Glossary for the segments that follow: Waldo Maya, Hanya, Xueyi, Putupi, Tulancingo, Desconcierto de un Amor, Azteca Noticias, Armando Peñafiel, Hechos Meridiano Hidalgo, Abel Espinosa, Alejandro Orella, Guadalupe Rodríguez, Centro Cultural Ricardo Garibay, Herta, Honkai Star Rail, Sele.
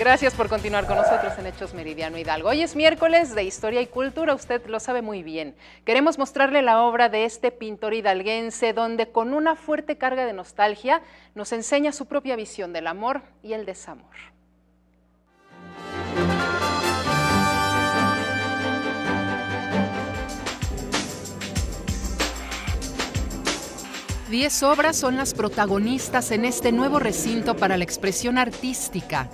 Gracias por continuar con nosotros en Hechos Meridiano Hidalgo. Hoy es miércoles de Historia y Cultura, usted lo sabe muy bien. Queremos mostrarle la obra de este pintor hidalguense, donde con una fuerte carga de nostalgia nos enseña su propia visión del amor y el desamor. Diez obras son las protagonistas en este nuevo recinto para la expresión artística.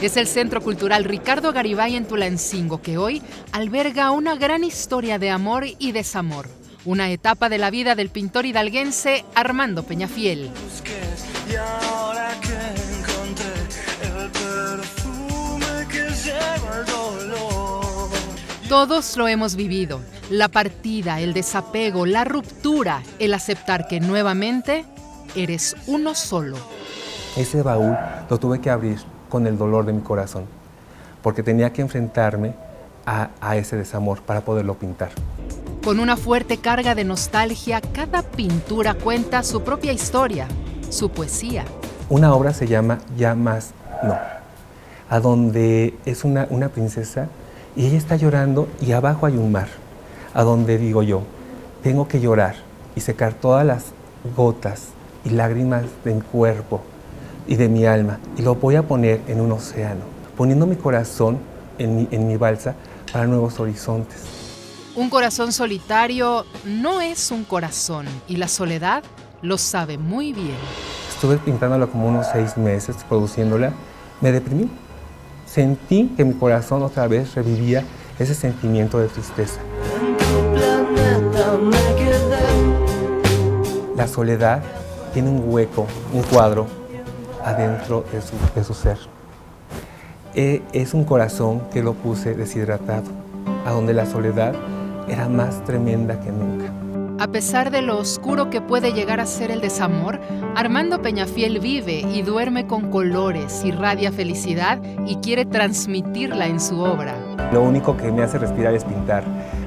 Es el Centro Cultural Ricardo Garibay en Tulancingo, que hoy alberga una gran historia de amor y desamor, una etapa de la vida del pintor hidalguense Armando Peñafiel. Todos lo hemos vivido, la partida, el desapego, la ruptura, el aceptar que nuevamente eres uno solo. Ese baúl lo tuve que abrir con el dolor de mi corazón, porque tenía que enfrentarme a ese desamor para poderlo pintar. Con una fuerte carga de nostalgia, cada pintura cuenta su propia historia, su poesía. Una obra se llama Ya Más No, a donde es una princesa, y ella está llorando y abajo hay un mar, a donde digo yo, tengo que llorar y secar todas las gotas y lágrimas de mi cuerpo y de mi alma, y lo voy a poner en un océano, poniendo mi corazón en mi balsa para nuevos horizontes. Un corazón solitario no es un corazón, y la soledad lo sabe muy bien. Estuve pintándola como unos 6 meses, produciéndola, me deprimí. Sentí que mi corazón otra vez revivía ese sentimiento de tristeza. La soledad tiene un hueco, un cuadro, adentro de su ser. Es un corazón que lo puse deshidratado, a donde la soledad era más tremenda que nunca. A pesar de lo oscuro que puede llegar a ser el desamor, Armando Peñafiel vive y duerme con colores, irradia felicidad y quiere transmitirla en su obra. Lo único que me hace respirar es pintar,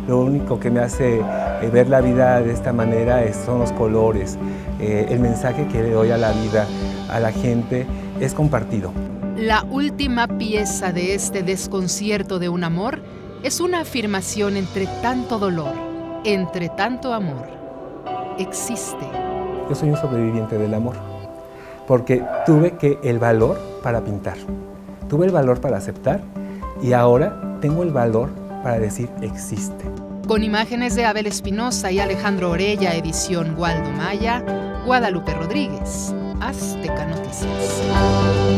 lo único que me hace ver la vida de esta manera son los colores. El mensaje que le doy a la vida, a la gente, es compartido. La última pieza de este desconcierto de un amor es una afirmación entre tanto dolor. Entre tanto amor, existe. Yo soy un sobreviviente del amor, porque tuve el valor para pintar, tuve el valor para aceptar, y ahora tengo el valor para decir existe. Con imágenes de Abel Espinosa y Alejandro Orella, edición Waldo Maya, Guadalupe Rodríguez, Azteca Noticias.